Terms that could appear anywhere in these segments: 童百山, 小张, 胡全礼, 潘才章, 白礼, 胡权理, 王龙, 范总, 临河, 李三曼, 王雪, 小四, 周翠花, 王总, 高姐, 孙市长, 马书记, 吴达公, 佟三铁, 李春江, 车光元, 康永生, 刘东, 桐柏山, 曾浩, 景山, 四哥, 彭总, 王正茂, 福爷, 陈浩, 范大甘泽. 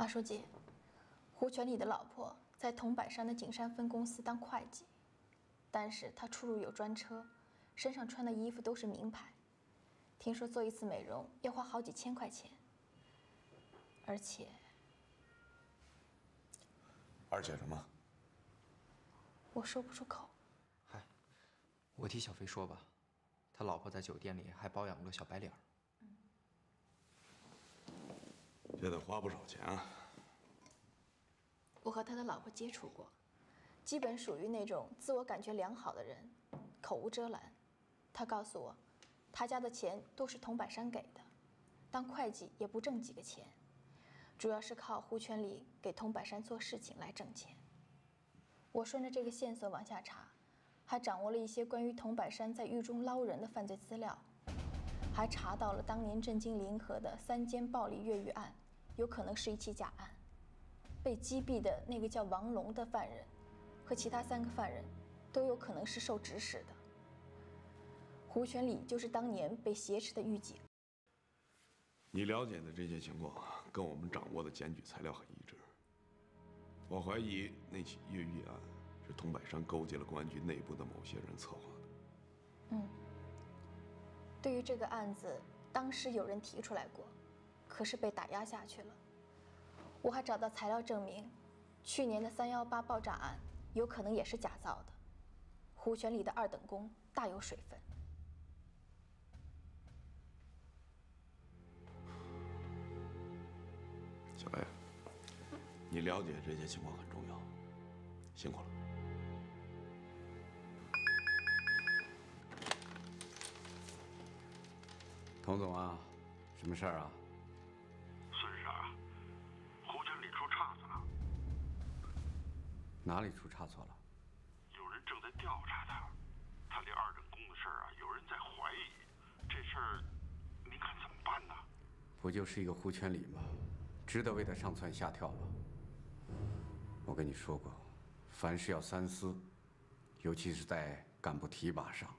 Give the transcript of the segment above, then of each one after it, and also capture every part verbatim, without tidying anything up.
马书记，胡全礼的老婆在桐柏山的景山分公司当会计，但是她出入有专车，身上穿的衣服都是名牌。听说做一次美容要花好几千块钱，而且……而且什么？我说不出口。嗨，我替小飞说吧，他老婆在酒店里还包养了个小白脸儿。 这得花不少钱啊！我和他的老婆接触过，基本属于那种自我感觉良好的人，口无遮拦。他告诉我，他家的钱都是桐柏山给的，当会计也不挣几个钱，主要是靠胡全礼给桐柏山做事情来挣钱。我顺着这个线索往下查，还掌握了一些关于桐柏山在狱中捞人的犯罪资料，还查到了当年震惊临河的三间暴力越狱案。 有可能是一起假案，被击毙的那个叫王龙的犯人，和其他三个犯人，都有可能是受指使的。胡全礼就是当年被挟持的狱警。你了解的这些情况啊，跟我们掌握的检举材料很一致。我怀疑那起越狱案是桐柏山勾结了公安局内部的某些人策划的。嗯，对于这个案子，当时有人提出来过。 可是被打压下去了。我还找到材料证明，去年的三幺八爆炸案有可能也是假造的。胡全礼的二等功大有水分。小白，你了解这些情况很重要，辛苦了。童总啊，什么事儿啊？ 胡全礼出岔子了，哪里出差错了？有人正在调查他，他这二等功的事儿啊，有人在怀疑。这事儿，您看怎么办呢？不就是一个胡全礼吗？值得为他上蹿下跳吗？我跟你说过，凡事要三思，尤其是在干部提拔上，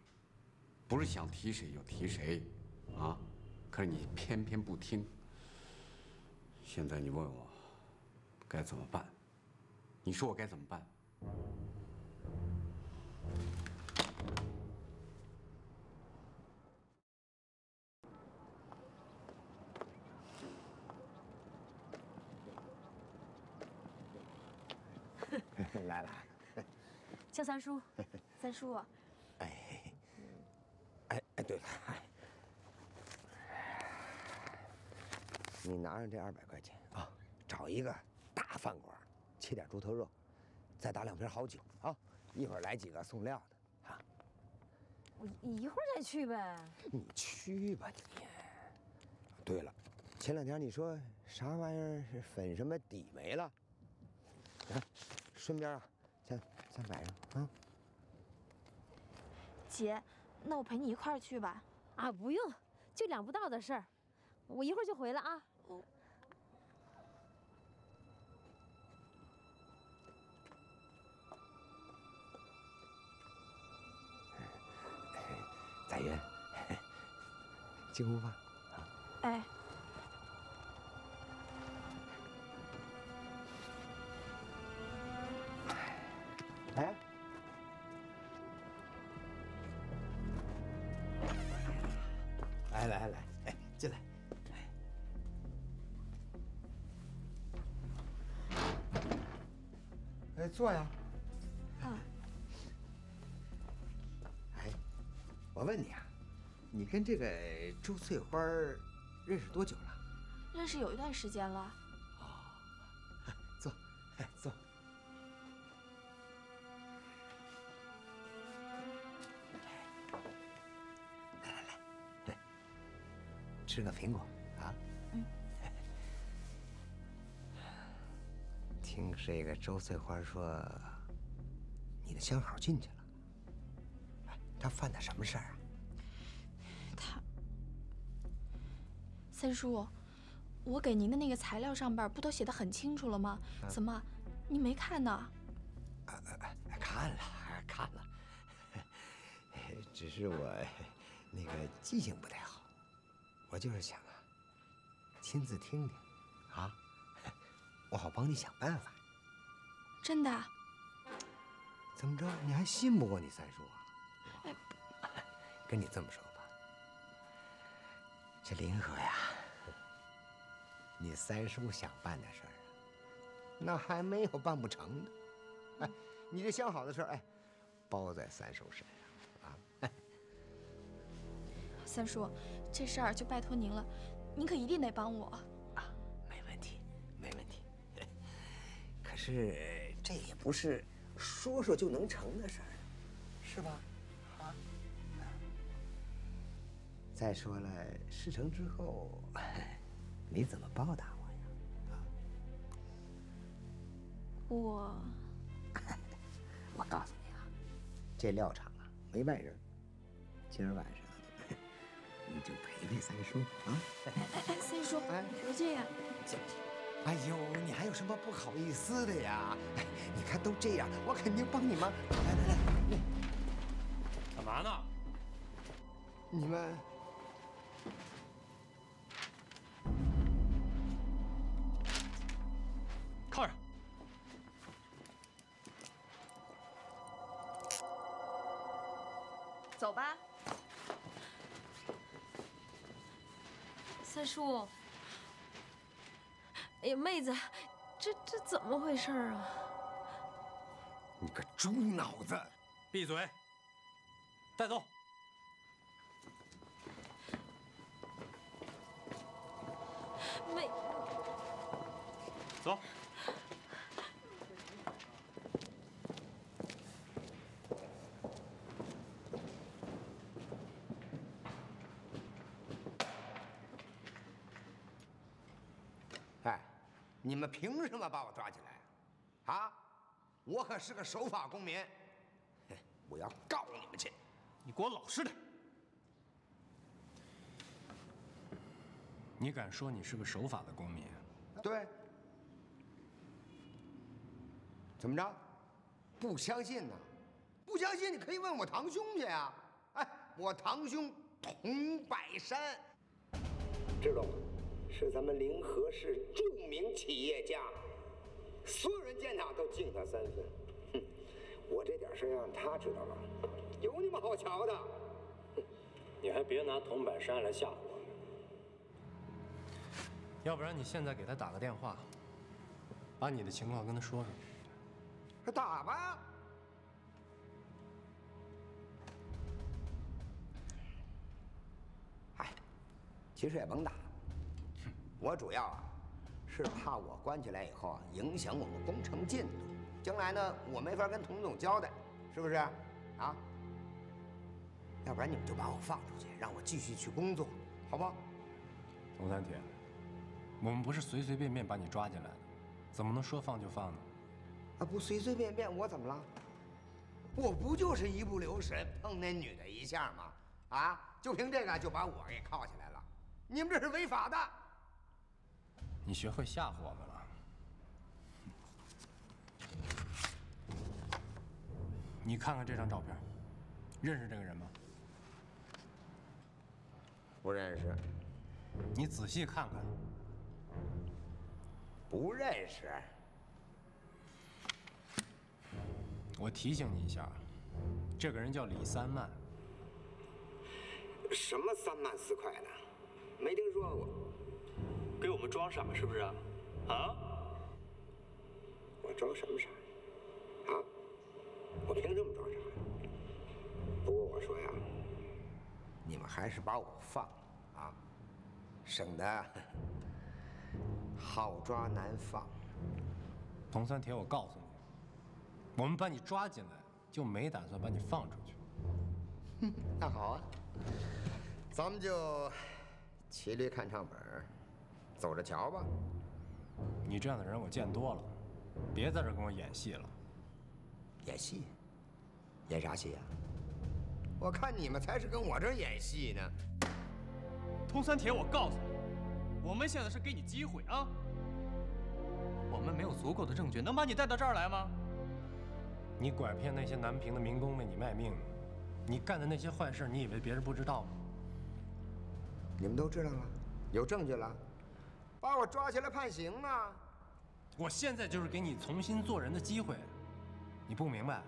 不是想提谁就提谁，啊！可是你偏偏不听。 现在你问我该怎么办？你说我该怎么办？来了，叫三叔，三叔、啊。哎，哎哎，对了。 你拿上这二百块钱啊，找一个大饭馆，切点猪头肉，再打两瓶好酒啊！一会儿来几个送料的啊！我一会儿再去呗。你去吧你。对了，前两天你说啥玩意儿粉什么底没了？啊，顺便啊，再再买上啊。姐，那我陪你一块儿去吧。啊，不用，就两不到的事儿。 我一会儿就回来啊！嗯。彩云，进屋吧。啊。哎。哎。来来来，哎，进来。 哎，坐呀！啊！哎，我问你啊，你跟这个周翠花认识多久了？认识有一段时间了。哦，坐，哎，坐。来来来，对，吃个苹果啊。嗯。 听这个周翠花说，你的相好进去了。哎，他犯的什么事儿啊？他，三叔，我给您的那个材料上边不都写的很清楚了吗？啊、怎么，你没看呢？啊啊看了看了，只是我那个记性不太好，我就是想啊，亲自听听，啊。我好帮你想办法。真的？怎么着？你还信不过你三叔啊？哎，跟你这么说吧，这临河呀，你三叔想办的事儿啊，那还没有办不成的。哎，你这相好的事儿，哎，包在三叔身上啊。三叔，这事儿就拜托您了，您可一定得帮我。 是，这也不是说说就能成的事儿，是吧？啊！再说了，事成之后，你怎么报答我呀？啊！我，我告诉你啊，这料场啊没外人，今儿晚上你就陪陪三叔啊！哎哎哎，三叔，你别这样。 哎呦，你还有什么不好意思的呀？哎，你看都这样，我肯定帮你忙。来来来，干嘛呢？你们靠着。走吧，三叔。 哎呀，妹子，这这怎么回事啊？你个猪脑子，闭嘴！带走。妹，走。哎。 你们凭什么把我抓起来啊？啊！我可是个守法公民，我要告你们去！你给我老实点！你敢说你是个守法的公民？对。怎么着？不相信呢？不相信你可以问我堂兄去啊！哎，我堂兄童百山，知道吗？ 是咱们临河市著名企业家，所有人见他都敬他三分。哼，我这点事儿让他知道了，有你们好瞧的。哼，你还别拿童百山来吓唬我，要不然你现在给他打个电话，把你的情况跟他说说。打吧。哎，其实也甭打。 我主要啊，是怕我关起来以后啊，影响我们工程进度，将来呢，我没法跟童总交代，是不是？啊？要不然你们就把我放出去，让我继续去工作，好不好？童三铁，我们不是随随便便把你抓进来的，怎么能说放就放呢？啊，不随随便便我怎么了？我不就是一不留神碰那女的一下吗？啊，就凭这个就把我给铐起来了，你们这是违法的。 你学会吓唬我们了。你看看这张照片，认识这个人吗？不认识。你仔细看看。不认识。我提醒你一下，这个人叫李三曼。什么三曼四块的？没听说过。 给我们装傻是不是啊？啊！我装什么傻啊？我凭什么装傻？不过我说呀，你们还是把我放了啊，省得好抓难放。童三铁，我告诉你，我们把你抓进来，就没打算把你放出去。哼，那好啊，咱们就骑驴看唱本。 走着瞧吧，你这样的人我见多了，别在这跟我演戏了。演戏？演啥戏呀？我看你们才是跟我这儿演戏呢。童三铁，我告诉你，我们现在是给你机会啊！我们没有足够的证据，能把你带到这儿来吗？你拐骗那些南平的民工为你卖命，你干的那些坏事，你以为别人不知道吗？你们都知道了，有证据了。 把我抓起来判刑啊！我现在就是给你重新做人的机会，你不明白？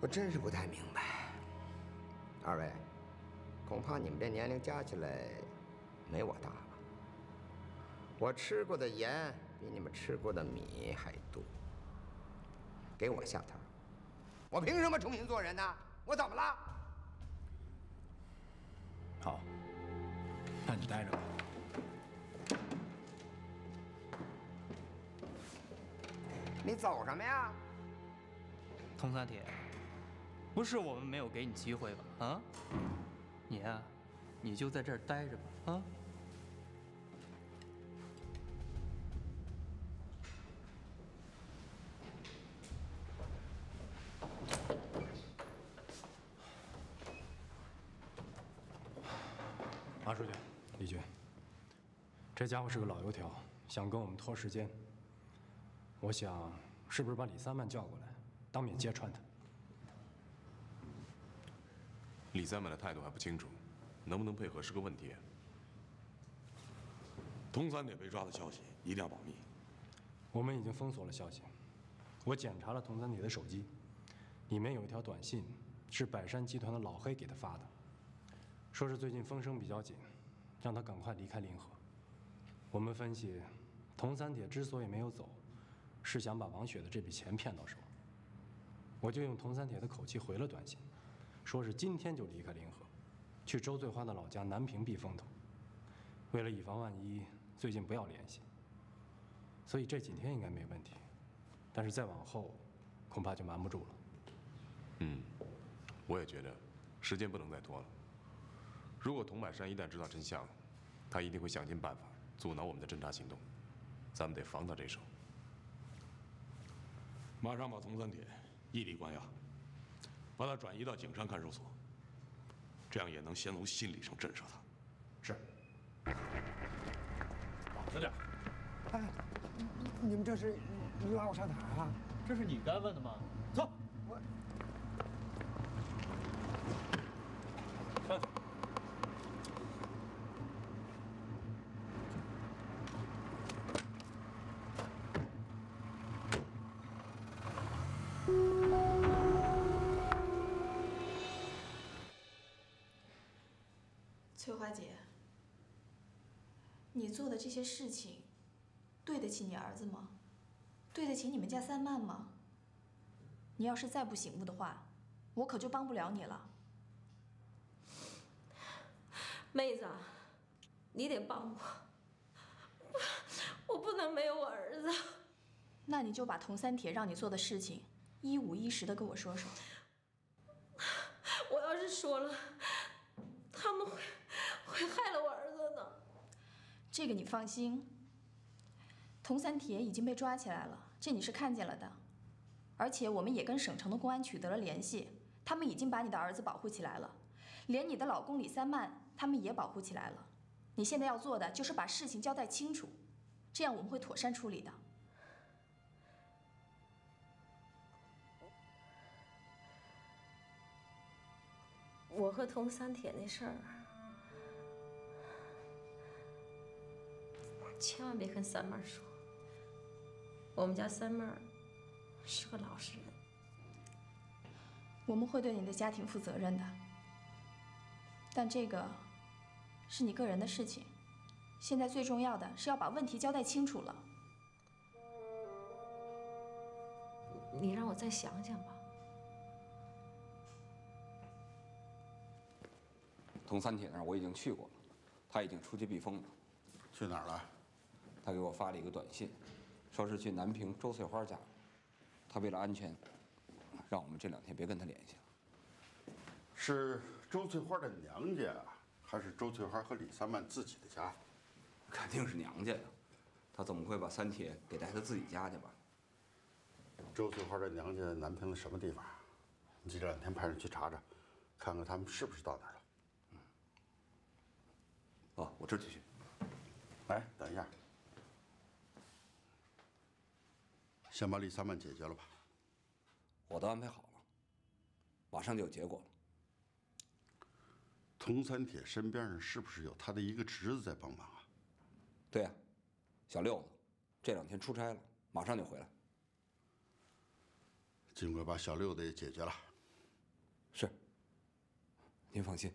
我真是不太明白。二位，恐怕你们这年龄加起来没我大吧？我吃过的盐比你们吃过的米还多。给我下套，我凭什么重新做人呢？我怎么了？好，那你待着吧。 你走什么呀，佟三铁？不是我们没有给你机会吧？啊，你呀、啊，你就在这儿待着吧。啊，马书记、李局，这家伙是个老油条，想跟我们拖时间。 我想，是不是把李三曼叫过来，当面揭穿他？李三曼的态度还不清楚，能不能配合是个问题。佟三铁被抓的消息一定要保密。我们已经封锁了消息，我检查了佟三铁的手机，里面有一条短信是百山集团的老黑给他发的，说是最近风声比较紧，让他赶快离开临河。我们分析，佟三铁之所以没有走。 是想把王雪的这笔钱骗到手，我就用佟三铁的口气回了短信，说是今天就离开临河，去周翠花的老家南平避风头。为了以防万一，最近不要联系。所以这几天应该没问题，但是再往后，恐怕就瞒不住了。嗯，我也觉得，时间不能再拖了。如果佟百山一旦知道真相，他一定会想尽办法阻挠我们的侦查行动，咱们得防他这手。 马上把佟三铁异地关押，把他转移到景山看守所，这样也能先从心理上震慑他。是。小点。哎，你们这是拉我上哪儿啊？这是你该问的吗？走，我上去。翠花姐，你做的这些事情，对得起你儿子吗？对得起你们家三曼吗？你要是再不醒悟的话，我可就帮不了你了。妹子，你得帮我，我不能没有我儿子。那你就把佟三铁让你做的事情一五一十的跟我说说。我要是说了，他们会。 会害了我儿子呢，这个你放心。佟三铁已经被抓起来了，这你是看见了的，而且我们也跟省城的公安取得了联系，他们已经把你的儿子保护起来了，连你的老公李三曼他们也保护起来了。你现在要做的就是把事情交代清楚，这样我们会妥善处理的。我和佟三铁那事儿。 千万别跟三妹说，我们家三妹是个老实人，我们会对你的家庭负责任的。但这个是你个人的事情，现在最重要的是要把问题交代清楚了。你让我再想想吧。佟三铁那儿我已经去过了，他已经出去避风了。去哪儿了？ 他给我发了一个短信，说是去南平周翠花家。他为了安全，让我们这两天别跟他联系了。是周翠花的娘家，还是周翠花和李三曼自己的家？肯定是娘家呀，他怎么会把三铁给带到自己家去吧？周翠花的娘家在南平的什么地方？你这两天派人去查查，看看他们是不是到那儿了。嗯。哦，我这就去。哎，等一下。 先把李三曼解决了吧，我都安排好了，马上就有结果了。佟三铁身边是不是有他的一个侄子在帮忙啊？对呀、啊，小六子这两天出差了，马上就回来。尽管把小六子也解决了。是。您放心。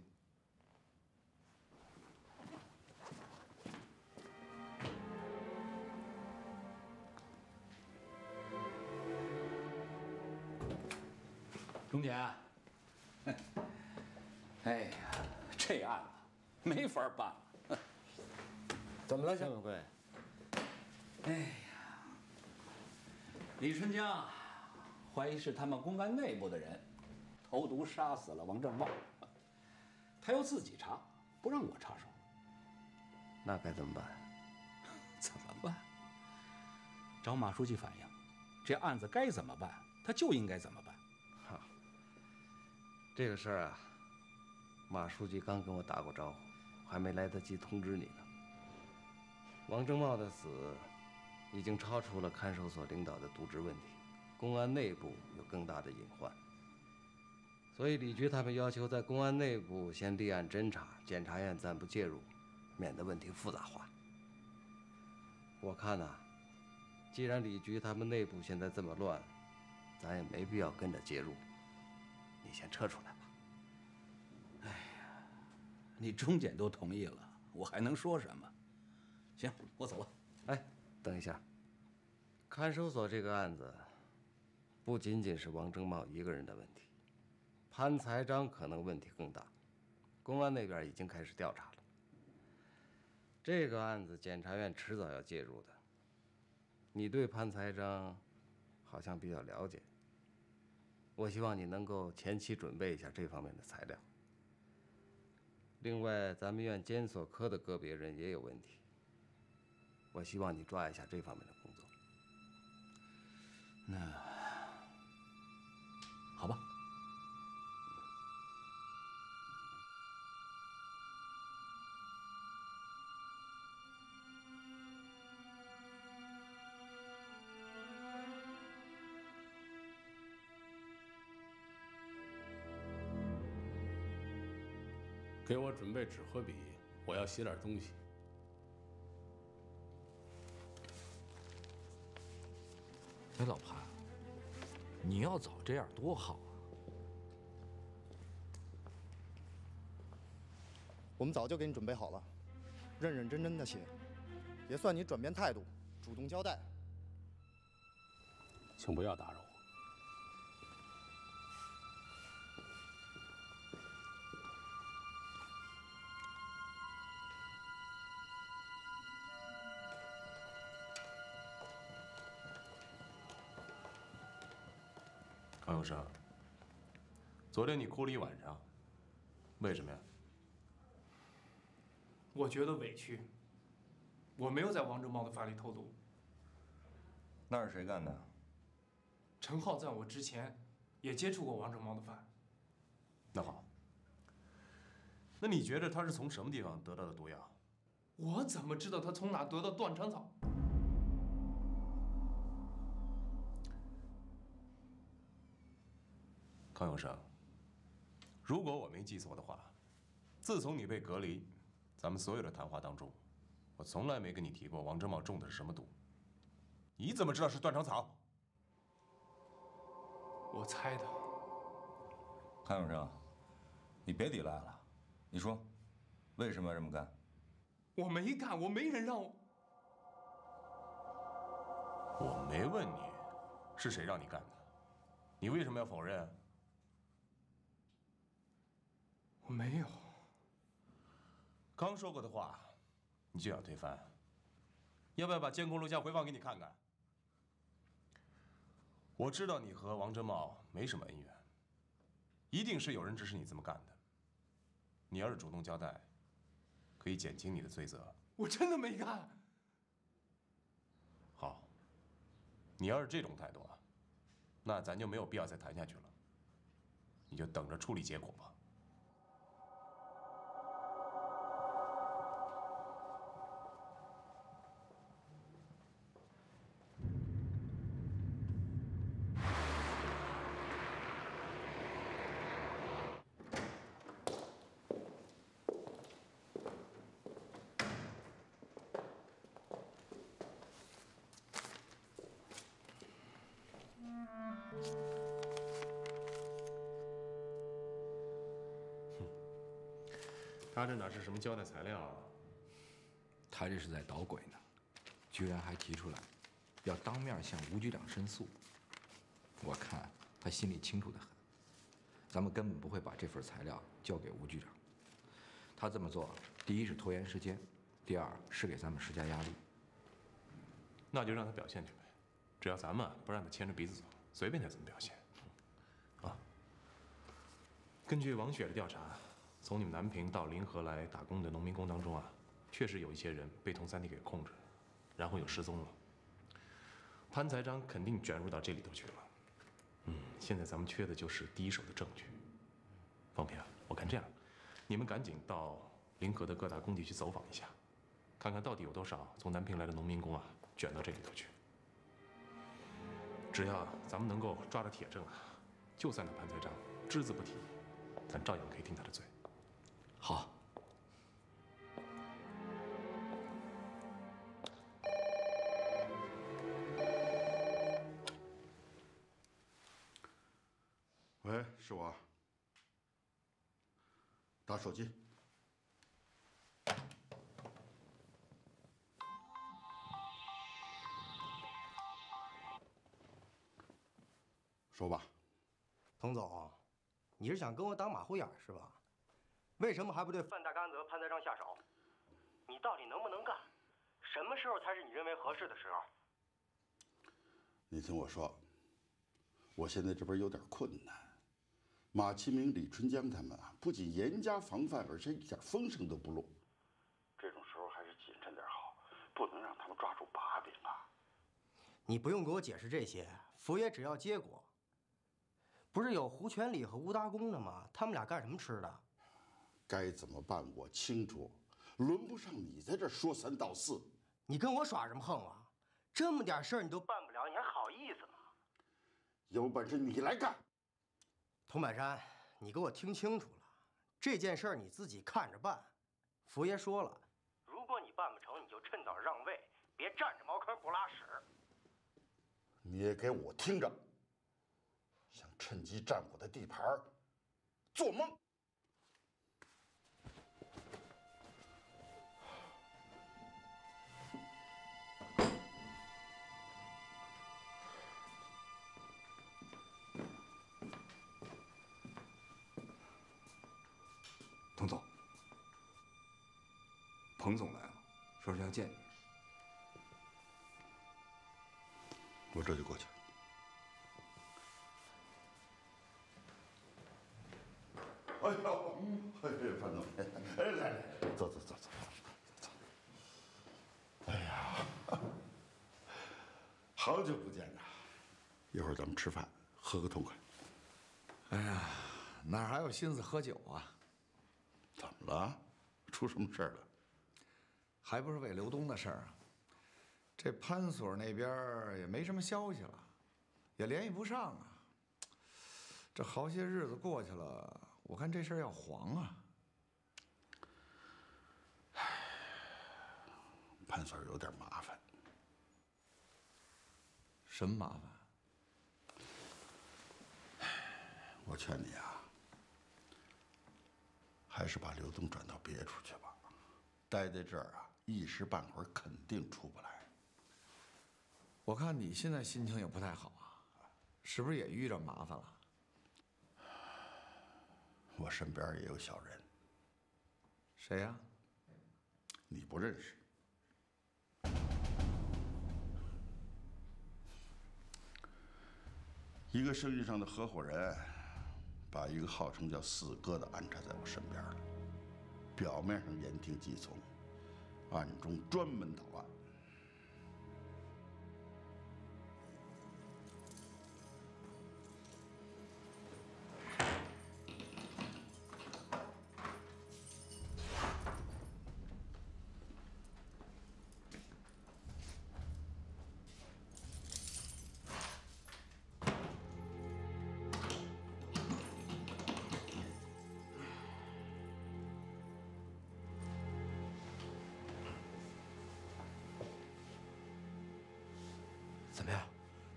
钟姐，哎呀，这案子没法办了。怎么了，向掌柜？哎呀，李春江怀疑是他们公安内部的人投毒杀死了王正茂，他要自己查，不让我插手。那该怎么办？怎么办？找马书记反映，这案子该怎么办，他就应该怎么办。哈。 这个事儿啊，马书记刚跟我打过招呼，还没来得及通知你呢。王正茂的死已经超出了看守所领导的渎职问题，公安内部有更大的隐患。所以李局他们要求在公安内部先立案侦查，检察院暂不介入，免得问题复杂化。我看呐、啊，既然李局他们内部现在这么乱，咱也没必要跟着介入。 你先撤出来吧。哎呀，你钟检都同意了，我还能说什么？行，我走了。哎，等一下，看守所这个案子不仅仅是王正茂一个人的问题，潘才章可能问题更大。公安那边已经开始调查了，这个案子检察院迟早要介入的。你对潘才章好像比较了解。 我希望你能够前期准备一下这方面的材料。另外，咱们院监所科的个别人也有问题，我希望你抓一下这方面的工作。那好吧。给我准备纸和笔，我要写点东西。哎，老潘，你要早这样多好啊！我们早就给你准备好了，认认真真的写，也算你转变态度，主动交代。请不要打扰我。 高永生，昨天你哭了一晚上，为什么呀？我觉得委屈，我没有在王正茂的饭里偷毒。那是谁干的？陈浩在我之前也接触过王正茂的饭。那好，那你觉得他是从什么地方得到的毒药？我怎么知道他从哪得到断肠草？ 康永生，如果我没记错的话，自从你被隔离，咱们所有的谈话当中，我从来没跟你提过王正茂中的是什么毒。你怎么知道是断肠草？我猜的。康永生，你别抵赖了，你说，为什么要这么干？我没干，我没人让我。我没问你是谁让你干的，你为什么要否认？ 我没有。刚说过的话，你就想推翻？要不要把监控录像回放给你看看？我知道你和王正茂没什么恩怨，一定是有人指使你这么干的。你要是主动交代，可以减轻你的罪责。我真的没干。好，你要是这种态度啊，那咱就没有必要再谈下去了。你就等着处理结果吧。他这哪是什么交代材料啊？他这是在捣鬼呢，居然还提出来要当面向吴局长申诉。我看他心里清楚得很，咱们根本不会把这份材料交给吴局长。他这么做，第一是拖延时间，第二是给咱们施加压力。那就让他表现去呗，只要咱们不让他牵着鼻子走，随便他怎么表现。啊，根据王雪的调查。 从你们南平到临河来打工的农民工当中啊，确实有一些人被佟三弟给控制，然后又失踪了。潘才章肯定卷入到这里头去了。嗯，现在咱们缺的就是第一手的证据。方平，我看这样，你们赶紧到临河的各大工地去走访一下，看看到底有多少从南平来的农民工啊卷到这里头去。只要咱们能够抓着铁证啊，就算那潘才章只字不提，咱照样可以定他的罪。 好。喂，是我。打手机。说吧，佟总，你是想跟我打马虎眼是吧？ 为什么还不对范大甘泽、潘才章下手？你到底能不能干？什么时候才是你认为合适的时候？你听我说，我现在这边有点困难。马其明、李春江他们啊，不仅严加防范，而且一点风声都不露。这种时候还是谨慎点好，不能让他们抓住把柄啊！你不用给我解释这些，佛爷只要结果。不是有胡全礼和吴达公的吗？他们俩干什么吃的？ 该怎么办？我清楚，轮不上你在这说三道四。你跟我耍什么横啊？这么点事儿你都办不了，你还好意思吗？有本事你来干！佟百山，你给我听清楚了，这件事儿你自己看着办。佛爷说了，如果你办不成，你就趁早让位，别占着茅坑不拉屎。你也给我听着，想趁机占我的地盘，做梦！ 彭总，彭总来了，说是要见你。我这就过去。哎呦，哎，范总，哎，来来，坐坐坐坐坐。哎呀，好久不见呐！一会儿咱们吃饭，喝个痛快。哎呀，哪还有心思喝酒啊？ 怎么了？出什么事儿了？还不是为刘东的事儿啊！这潘所那边也没什么消息了，也联系不上啊。这好些日子过去了，我看这事儿要黄啊。唉，潘所有点麻烦。什么麻烦？我劝你啊。 还是把刘东转到别处去吧，待在这儿啊，一时半会儿肯定出不来。我看你现在心情也不太好啊，是不是也遇着麻烦了？我身边也有小人。谁呀？你不认识。一个生意上的合伙人。 把一个号称叫四哥的安插在我身边了，表面上言听计从，暗中专门捣乱。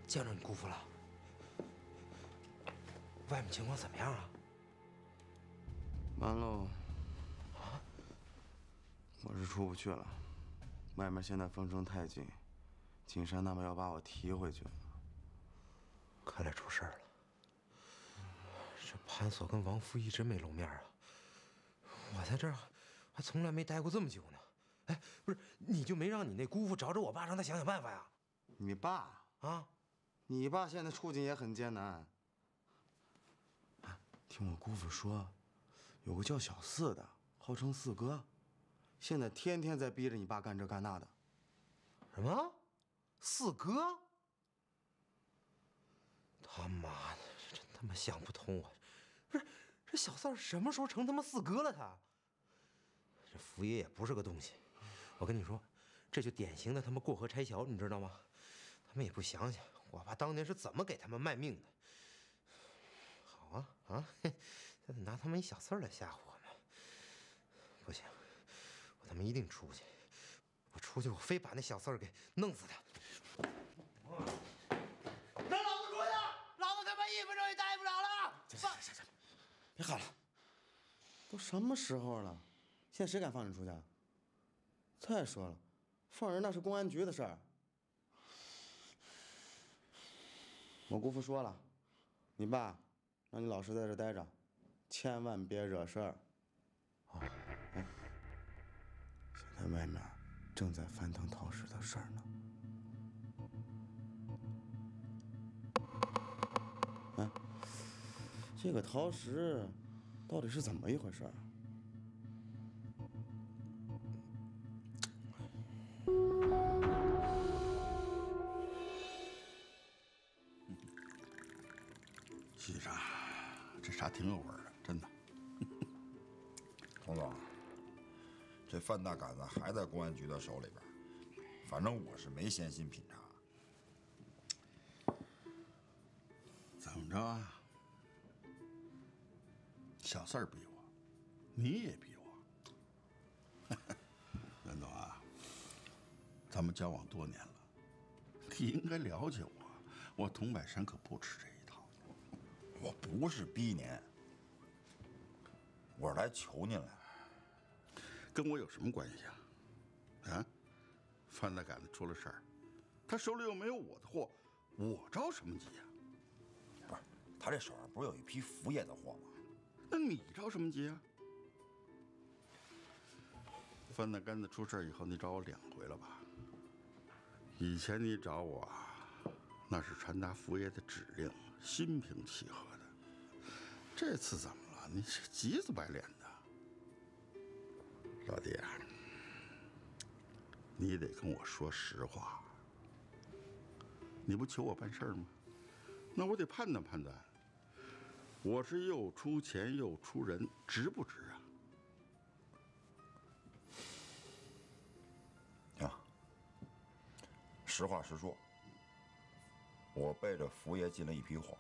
见着你姑父了，外面情况怎么样啊？完喽！啊！是出不去了。外面现在风声太紧，景山他们要把我提回去。看来出事了。这潘所跟王夫一直没露面啊。我在这儿还从来没待过这么久呢。哎，不是，你就没让你那姑父找找我爸，让他想想办法呀？你爸啊？你爸现在处境也很艰难。哎，听我姑父说，有个叫小四的，号称四哥。 现在天天在逼着你爸干这干那的，什么？四哥？他妈的，真他妈想不通啊！不是，这小三什么时候成他妈四哥了？他这福爷也不是个东西。我跟你说，这就典型的他妈过河拆桥，你知道吗？他们也不想想我爸当年是怎么给他们卖命的。好啊啊！现在拿他们一小三来吓唬我们，不行。 他们一定出去，我出去，我非把那小四儿给弄死他！让老子出去，老子他妈一分钟也待不了了！行行行行，别喊了，都什么时候了，现在谁敢放你出去？再说了，放人那是公安局的事儿。我姑父说了，你爸让你老实在这待着，千万别惹事儿。好。 在外面正在翻腾陶氏的事儿呢。哎，这个陶氏到底是怎么一回事儿？细沙，这茶挺有味儿的，真的。黄总。 这范大杆子还在公安局的手里边，反正我是没闲心品茶。怎么着啊？小四儿逼我，你也逼我。袁总啊，咱们交往多年了，你应该了解我，我佟百山可不吃这一套。我不是逼您，我是来求您来。 跟我有什么关系啊？啊，范大杆子出了事儿，他手里又没有我的货，我着什么急啊？不是，他这手上不是有一批福爷的货吗？那你着什么急啊？范大杆子出事以后，你找我两回了吧？以前你找我，那是传达福爷的指令，心平气和的。这次怎么了？你是急死白脸的。 老弟啊，你得跟我说实话。你不求我办事儿吗？那我得判断判断，我是又出钱又出人，值不值啊？行，实话实说，我背着福爷进了一批货，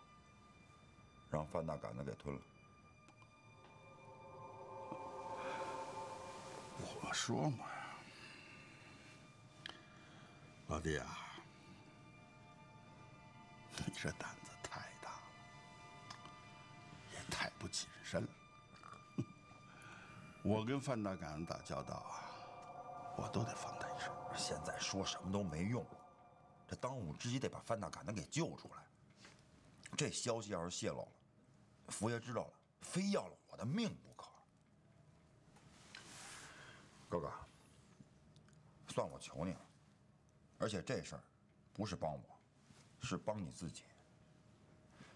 让范大杆子给吞了。 我说嘛，老弟啊，你这胆子太大了，也太不谨慎了。我跟范大杆打交道啊，我都得放他一手。现在说什么都没用，这当务之急得把范大杆子给救出来。这消息要是泄露了，福爷知道了，非要了我的命不可。 哥哥，算我求你了，而且这事儿不是帮我，是帮你自己。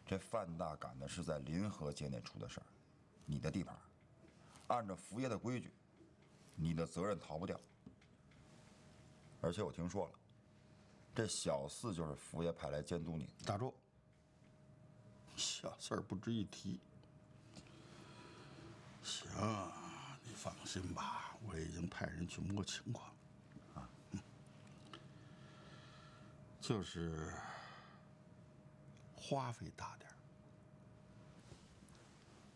这范大杆子是在临河街那出的事儿，你的地盘，按照福爷的规矩，你的责任逃不掉。而且我听说了，这小四就是福爷派来监督你的。打住！小四不值一提。行。 你放心吧，我已经派人去摸情况，啊，就是花费大点儿。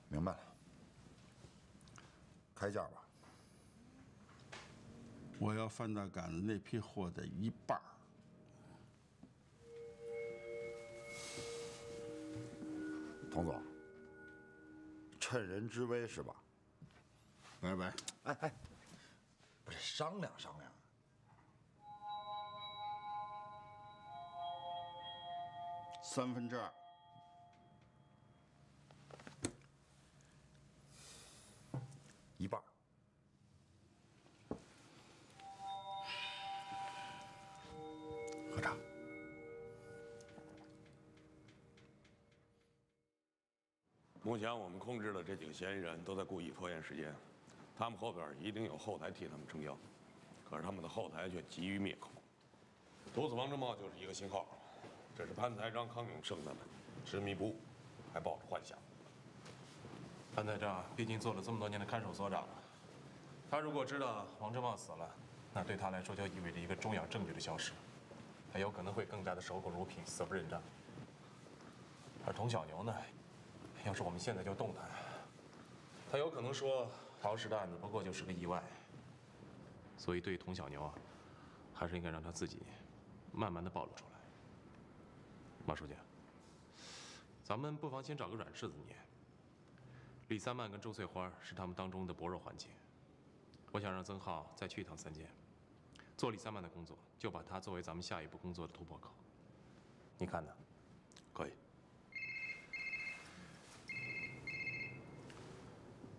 明白了，开价吧。我要范大杆子那批货的一半儿。童总，趁人之危是吧？ 拜拜！哎哎，不是，商量商量。三分之二。一半。 合掌。目前我们控制了这几个嫌疑人，都在故意拖延时间。他们后边一定有后台替他们撑腰，可是他们的后台却急于灭口。毒死王正茂就是一个信号，这是潘才章、康永胜他们执迷不悟，还抱着幻想。潘才章毕竟做了这么多年的看守所长了，他如果知道王正茂死了，那对他来说就意味着一个重要证据的消失。 还有可能会更加的守口如瓶，死不认账。而童小牛呢，要是我们现在就动他，他有可能说陶氏的案子不过就是个意外。所以对于童小牛啊，还是应该让他自己慢慢的暴露出来。马书记，咱们不妨先找个软柿子捏。李三曼跟周翠花是他们当中的薄弱环节，我想让曾浩再去一趟三监。 做李三曼的工作，就把它作为咱们下一步工作的突破口。你看呢？可以。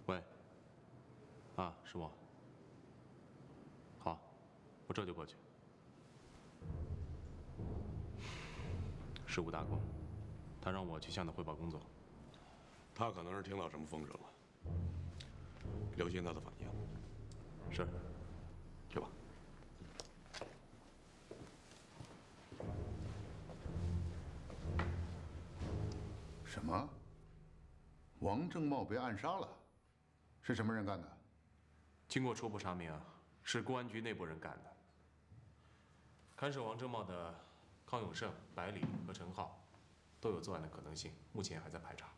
喂，啊，是我。好，我这就过去。事务大公，他让我去向他汇报工作。他可能是听到什么风声了，留心他的反应。是，去吧。 什么？王正茂被暗杀了，是什么人干的？经过初步查明，是公安局内部人干的。看守王正茂的康永胜、白礼和陈浩，都有作案的可能性，目前还在排查。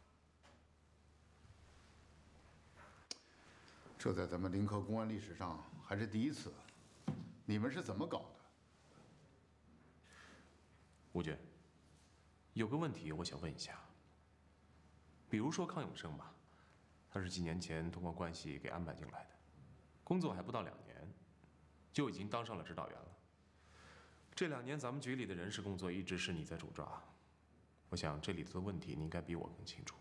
这在咱们临河公安历史上还是第一次，你们是怎么搞的？吴局，有个问题我想问一下。 比如说康永胜吧，他是几年前通过关系给安排进来的，工作还不到两年，就已经当上了指导员了。这两年咱们局里的人事工作一直是你在主抓，我想这里头的问题你应该比我更清楚。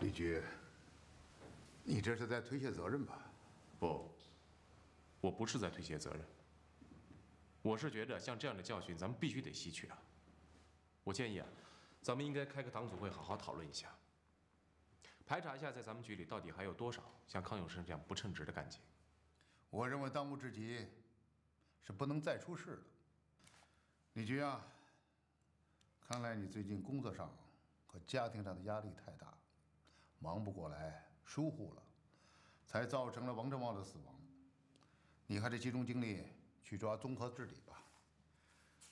李局，你这是在推卸责任吧？不，我不是在推卸责任，我是觉着像这样的教训咱们必须得吸取啊。我建议啊。 咱们应该开个党组会，好好讨论一下，排查一下在咱们局里到底还有多少像康永生这样不称职的干警。我认为当务之急是不能再出事了。李局啊，看来你最近工作上和家庭上的压力太大，忙不过来，疏忽了，才造成了王正茂的死亡。你还得集中精力去抓综合治理吧。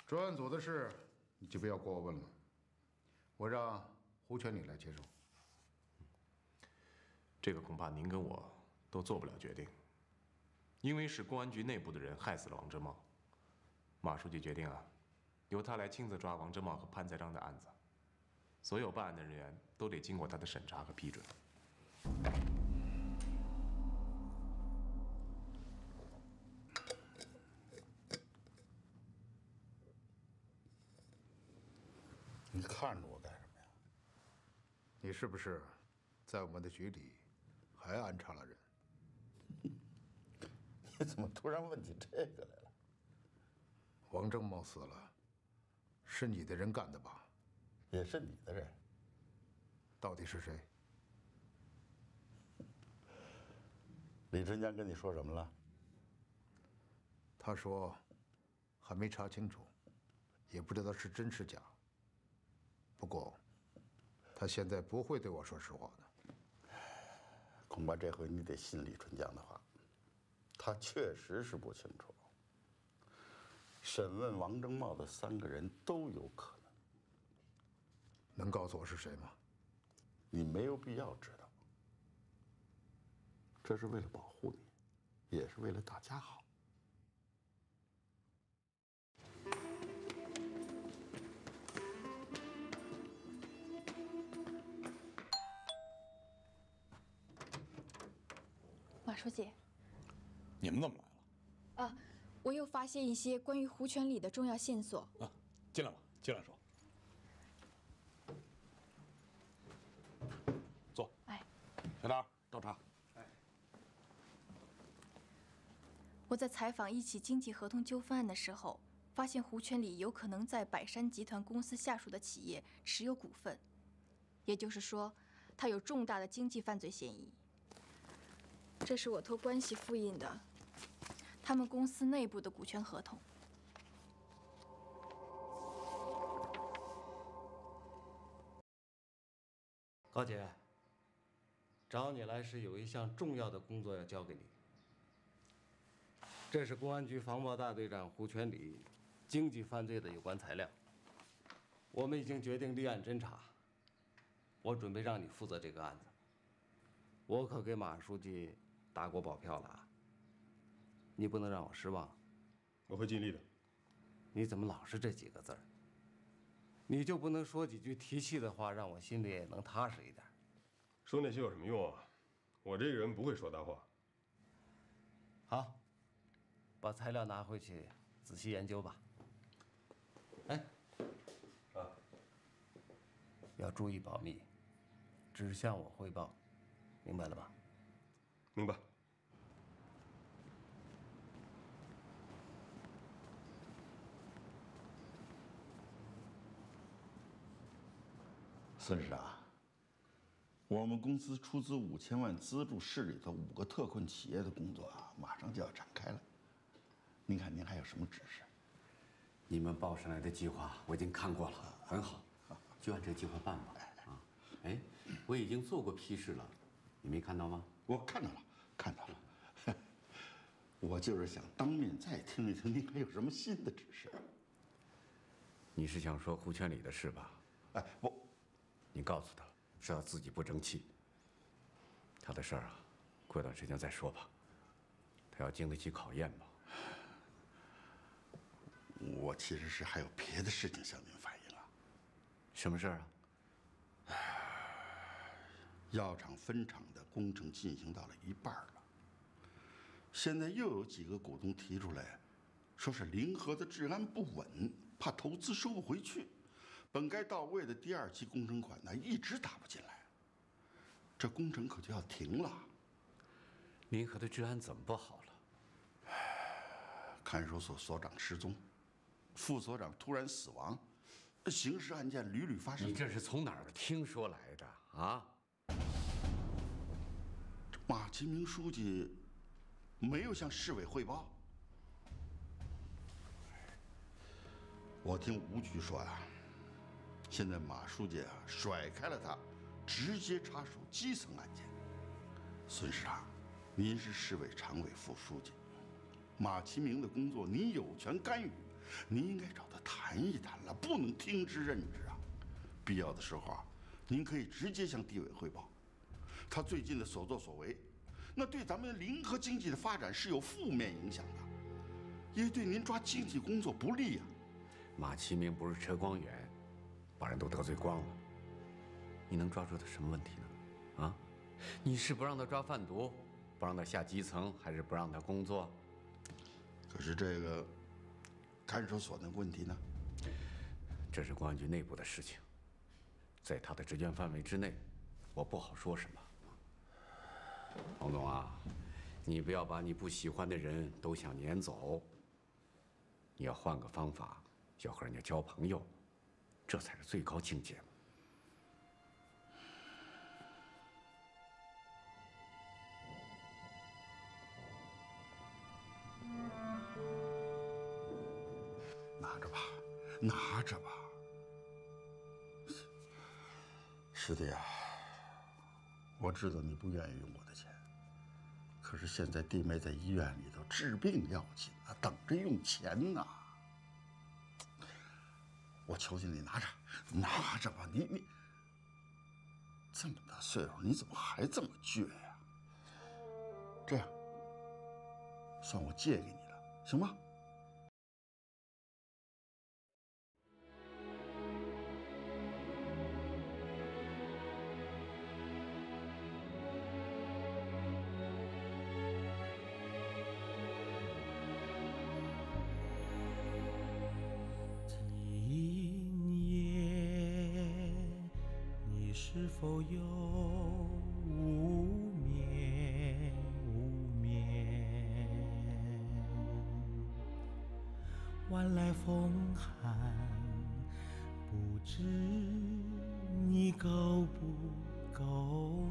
专案组的事你就不要过我问了。 我让胡全理来接手，这个恐怕您跟我都做不了决定，因为是公安局内部的人害死了王正茂。马书记决定啊，由他来亲自抓王正茂和潘才章的案子，所有办案的人员都得经过他的审查和批准。你看着我干什么呀？你是不是在我们的局里还安插了人？你怎么突然问起这个来了？王正茂死了，是你的人干的吧？也是你的人。到底是谁？李春江跟你说什么了？他说还没查清楚，也不知道是真是假。 不过，他现在不会对我说实话的。恐怕这回你得信李春江的话，他确实是不清楚。审问王正茂的三个人都有可能。能告诉我是谁吗？你没有必要知道。这是为了保护你，也是为了大家好。 马书记，你们怎么来了？啊，我又发现一些关于胡权理的重要线索。啊，进来吧，进来说。坐。哎，小张，倒茶。哎，我在采访一起经济合同纠纷案的时候，发现胡权理有可能在百山集团公司下属的企业持有股份，也就是说，他有重大的经济犯罪嫌疑。 这是我托关系复印的，他们公司内部的股权合同。高姐，找你来是有一项重要的工作要交给你。这是公安局防暴大队长胡全礼经济犯罪的有关材料，我们已经决定立案侦查。我准备让你负责这个案子，我可给马书记 打过保票了啊！你不能让我失望，我会尽力的。你怎么老是这几个字儿？你就不能说几句提气的话，让我心里也能踏实一点？说那些有什么用啊？我这个人不会说大话。好，把材料拿回去仔细研究吧。哎，啊，要注意保密，只向我汇报，明白了吧？ 明白。孙市长，我们公司出资五千万资助市里头五个特困企业的工作啊，马上就要展开了。您看，您还有什么指示？你们报上来的计划我已经看过了，很好，就按这计划办吧。啊，哎，我已经做过批示了，你没看到吗？ 我看到了，看到了，我就是想当面再听一听您还有什么新的指示。你是想说胡全礼的事吧？哎，不，你告诉他是他自己不争气，他的事儿啊，过段时间再说吧，他要经得起考验吧。我其实是还有别的事情向您反映啊。什么事儿啊？ 药厂分厂的工程进行到了一半了，现在又有几个股东提出来，说是临河的治安不稳，怕投资收不回去，本该到位的第二期工程款呢一直打不进来，这工程可就要停了。临河的治安怎么不好了？看守所所长失踪，副所长突然死亡，刑事案件屡屡发生。你这是从哪儿听说来的啊？ 马其明书记没有向市委汇报。我听吴局说啊，现在马书记啊甩开了他，直接插手基层案件。孙市长，您是市委常委副书记，马其明的工作您有权干预，您应该找他谈一谈了，不能听之任之啊。必要的时候啊，您可以直接向地委汇报。 他最近的所作所为，那对咱们临河经济的发展是有负面影响的，也对您抓经济工作不利呀。马其明不是车光元，把人都得罪光了，你能抓住他什么问题呢？啊，你是不让他抓贩毒，不让他下基层，还是不让他工作？可是这个看守所的问题呢？这是公安局内部的事情，在他的职权范围之内，我不好说什么。 王总啊，你不要把你不喜欢的人都想撵走。你要换个方法，要和人家交朋友，这才是最高境界。拿着吧，拿着吧，师弟啊，我知道你不愿意用我的钱。 可是现在弟妹在医院里头治病要紧啊，等着用钱呢。我求求你拿着，拿着吧，你你这么大岁数，你怎么还这么倔呀？这样，算我借给你了，行吗？是否有无眠？无眠，晚来风寒，不知你够不够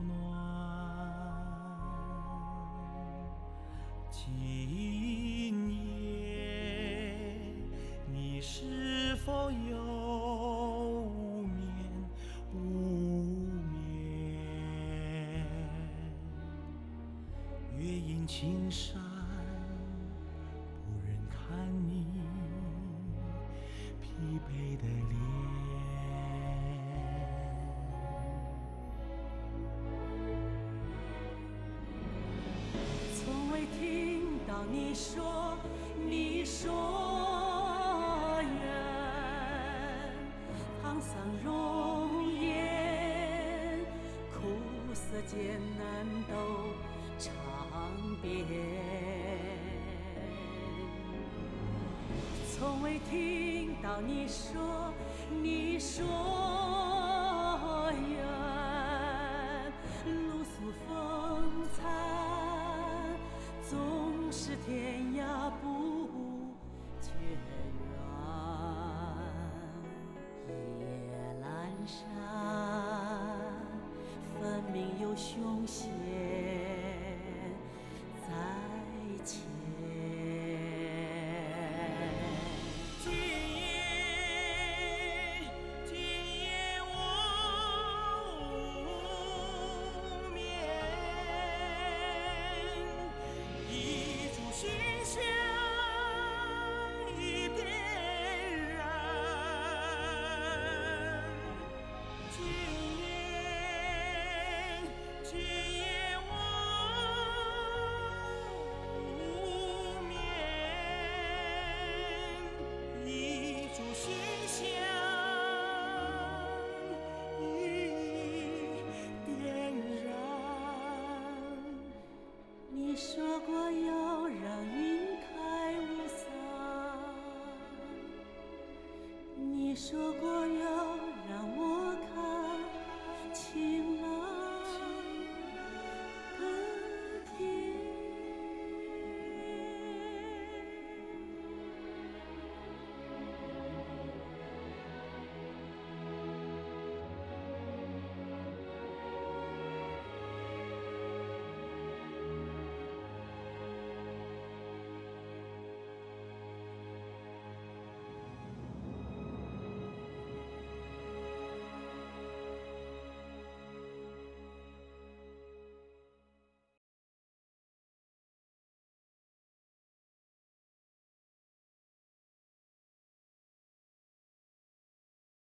暖？今夜你是否有无眠？无眠，月映青山，不忍看你疲惫的脸。从未听到你说，你说远，沧桑容。 苦涩艰难都尝遍，从未听到你说，你说远，露宿风餐，总是天涯不绝。